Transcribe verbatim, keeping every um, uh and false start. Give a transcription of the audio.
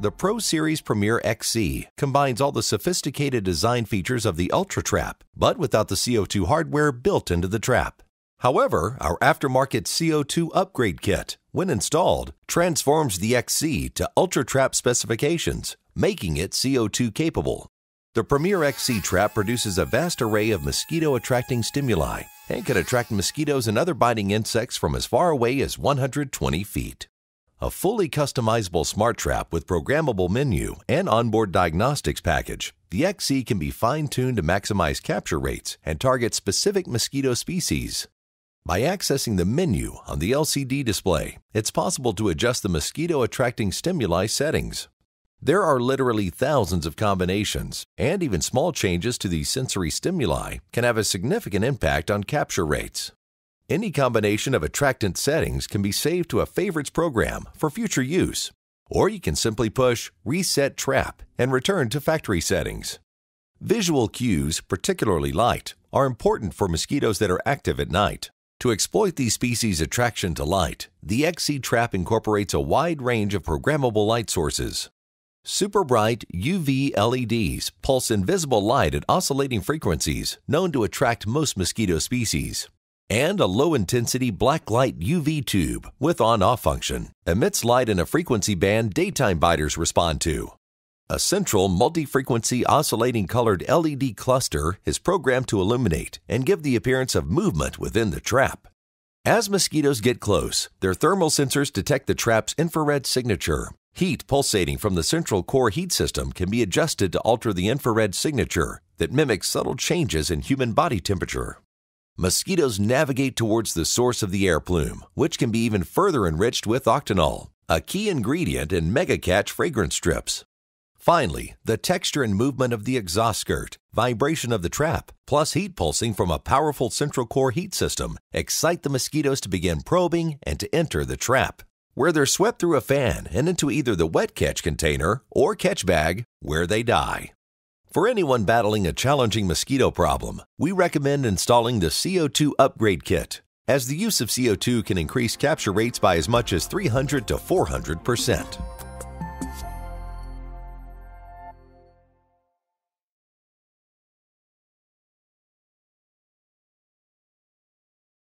The Pro Series Premier X C combines all the sophisticated design features of the Ultra Trap, but without the C O two hardware built into the trap. However, our aftermarket C O two upgrade kit, when installed, transforms the X C to Ultra Trap specifications, making it C O two capable. The Premier X C trap produces a vast array of mosquito-attracting stimuli and can attract mosquitoes and other biting insects from as far away as one hundred twenty feet. A fully customizable smart trap with programmable menu and onboard diagnostics package, the X C can be fine-tuned to maximize capture rates and target specific mosquito species. By accessing the menu on the L C D display, it's possible to adjust the mosquito-attracting stimuli settings. There are literally thousands of combinations, and even small changes to the sensory stimuli can have a significant impact on capture rates. Any combination of attractant settings can be saved to a favorites program for future use, or you can simply push Reset Trap and return to factory settings. Visual cues, particularly light, are important for mosquitoes that are active at night. To exploit these species' attraction to light, the X C Trap incorporates a wide range of programmable light sources. Super bright U V L E Ds pulse invisible light at oscillating frequencies known to attract most mosquito species. And a low-intensity black light U V tube with on-off function emits light in a frequency band daytime biters respond to. A central multi-frequency oscillating colored L E D cluster is programmed to illuminate and give the appearance of movement within the trap. As mosquitoes get close, their thermal sensors detect the trap's infrared signature. Heat pulsating from the central core heat system can be adjusted to alter the infrared signature that mimics subtle changes in human body temperature. Mosquitoes navigate towards the source of the air plume, which can be even further enriched with octanol, a key ingredient in Mega Catch fragrance strips. Finally, the texture and movement of the exhaust skirt, vibration of the trap, plus heat pulsing from a powerful central core heat system excite the mosquitoes to begin probing and to enter the trap, where they're swept through a fan and into either the wet catch container or catch bag, where they die. For anyone battling a challenging mosquito problem, we recommend installing the C O two upgrade kit, as the use of C O two can increase capture rates by as much as three hundred to four hundred percent.